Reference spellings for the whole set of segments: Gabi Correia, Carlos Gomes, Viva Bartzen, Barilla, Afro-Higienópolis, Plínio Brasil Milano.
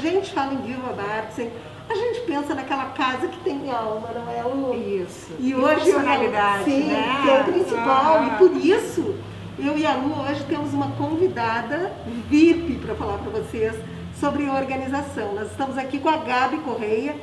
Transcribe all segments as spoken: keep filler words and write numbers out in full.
gente fala em Viva Bartzen, a gente pensa naquela casa que tem alma, não é, Lu? Isso. E hoje eu, sim, né? Que é o principal. Ah. E por isso, eu e a Lu hoje temos uma convidada V I P para falar para vocês sobre organização. Nós estamos aqui com a Gabi Correia.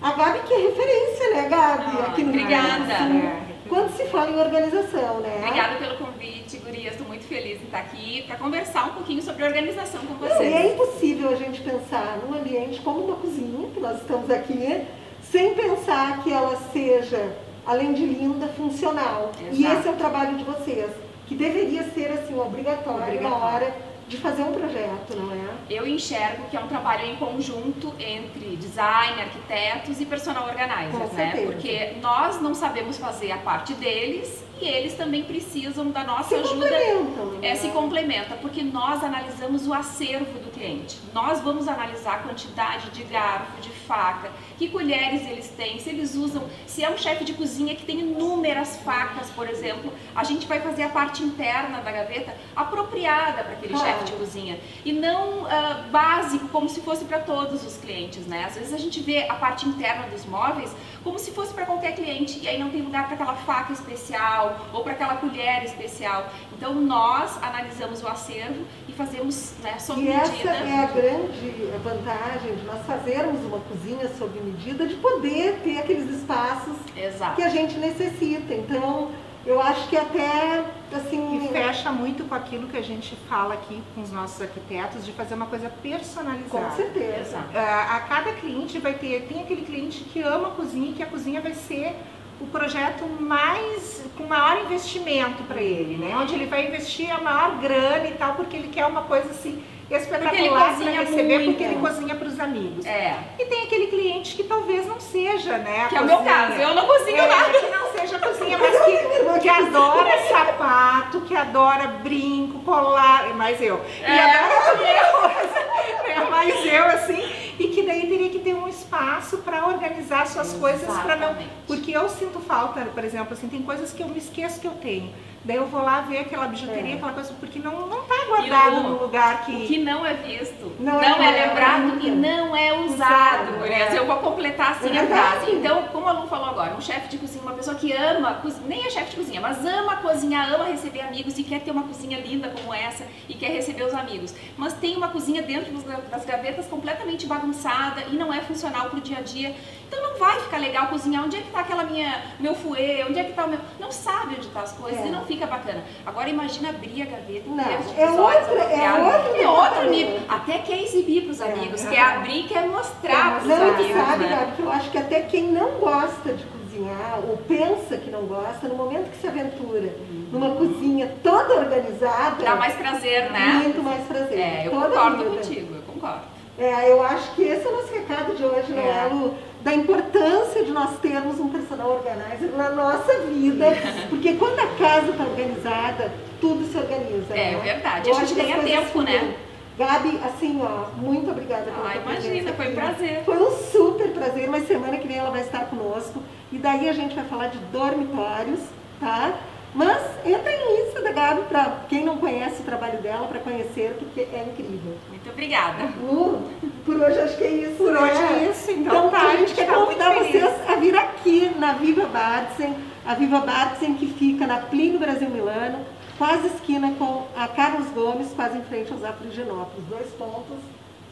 A Gabi que é referência, né, Gabi? Ah, aqui no obrigada. Quando se fala em organização, né? Obrigada pelo convite, gurias. Estou muito feliz em estar aqui para conversar um pouquinho sobre organização com vocês. Não, é impossível a gente pensar num ambiente como uma cozinha, que nós estamos aqui, sem pensar que ela seja, além de linda, funcional. Exato. E esse é o trabalho de vocês, que deveria ser assim obrigatório, obrigatório. Na hora de fazer um projeto, não é? Eu enxergo que é um trabalho em conjunto entre design, arquitetos e personal organizers, né? Porque nós não sabemos fazer a parte deles e eles também precisam da nossa se ajuda. Complementam, é, né? Se complementa, porque nós analisamos o acervo do cliente. Nós vamos analisar a quantidade de garfo, de faca, que colheres eles têm, se eles usam, se é um chefe de cozinha que tem inúmeras facas, por exemplo, a gente vai fazer a parte interna da gaveta apropriada para aquele claro. chefe de cozinha e não uh, básico, como se fosse para todos os clientes, né? Às vezes a gente vê a parte interna dos móveis como se fosse para qualquer cliente e aí não tem lugar para aquela faca especial ou para aquela colher especial. Então nós analisamos o acervo e fazemos, né, sob medida. E essa é a grande vantagem de nós fazermos uma cozinha sob medida, de poder ter aqueles espaços Exato. Que a gente necessita. Então eu acho que até assim... E fecha muito com aquilo que a gente fala aqui com os nossos arquitetos, de fazer uma coisa personalizada. Com certeza. A cada cliente vai ter, tem aquele cliente que ama a cozinha e que a cozinha vai ser o projeto mais, com maior investimento para ele, né? Onde ele vai investir a maior grana e tal, porque ele quer uma coisa assim... espetacular para receber, muito. Porque ele cozinha para os amigos. É. E tem aquele cliente que talvez não seja, né? Que cozinha. É o meu caso, eu não cozinho é, nada. Que não seja cozinha, mas que, que adora sapato, que adora brinco, colar, mais eu. E é. adora né? mais eu, assim. E que daí teria que ter um espaço para organizar suas Exatamente. Coisas, para não... Porque eu sinto falta, por exemplo, assim, tem coisas que eu me esqueço que eu tenho. Daí eu vou lá ver aquela bijuteria, é. aquela coisa, porque não, não tá guardado no lugar que... O que não é visto, não, não é, é lembrado é. e não é usado. Por exemplo, é. eu vou completar assim é. a frase. Então, como a Lu falou agora, um chefe de cozinha, uma pessoa que ama, nem é chefe de cozinha, mas ama cozinhar, ama receber amigos e quer ter uma cozinha linda como essa e quer receber os amigos. Mas tem uma cozinha dentro das gavetas completamente bagunçada e não é funcional pro dia a dia. Então não vai ficar legal cozinhar, onde é que tá aquela minha, meu fouet, onde é que tá o meu... Não sabe onde tá as coisas é. e não fica Fica bacana. Agora imagina abrir a gaveta, não, é, outra, é, outro, é outro nível, até quer exibir para os é, amigos, é, quer é. abrir, quer mostrar para os amigos. Sabe, né? Porque eu acho que até quem não gosta de cozinhar ou pensa que não gosta, no momento que se aventura uhum. numa cozinha toda organizada, dá mais prazer, né? Muito mais prazer. É, eu toda concordo vida. contigo, eu concordo. É, eu acho que esse é o nosso recado de hoje, não é, Lu? Da importância de nós termos um personal organizer na nossa vida, porque quando a casa está organizada, tudo se organiza. É, né? Verdade, a gente ganha tempo, né? Gabi, assim, ó, muito obrigada pela ah, imagina, foi um prazer. Foi um super prazer, mas semana que vem ela vai estar conosco, e daí a gente vai falar de dormitórios, tá? Mas entra em lista da Gabi, para quem não conhece o trabalho dela, para conhecer, porque é incrível. Muito obrigada. Lu, por hoje acho que é isso. Por né? hoje é isso, então. Então tá, a gente quer tá convidar vocês a vir aqui na Viva Bartzen, a Viva Bartzen que fica na Plínio Brasil Milano, quase esquina com a Carlos Gomes, quase em frente aos Afro-Higienópolis. Dois pontos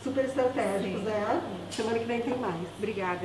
super estratégicos, Sim. né? Semana que vem tem mais. Obrigada.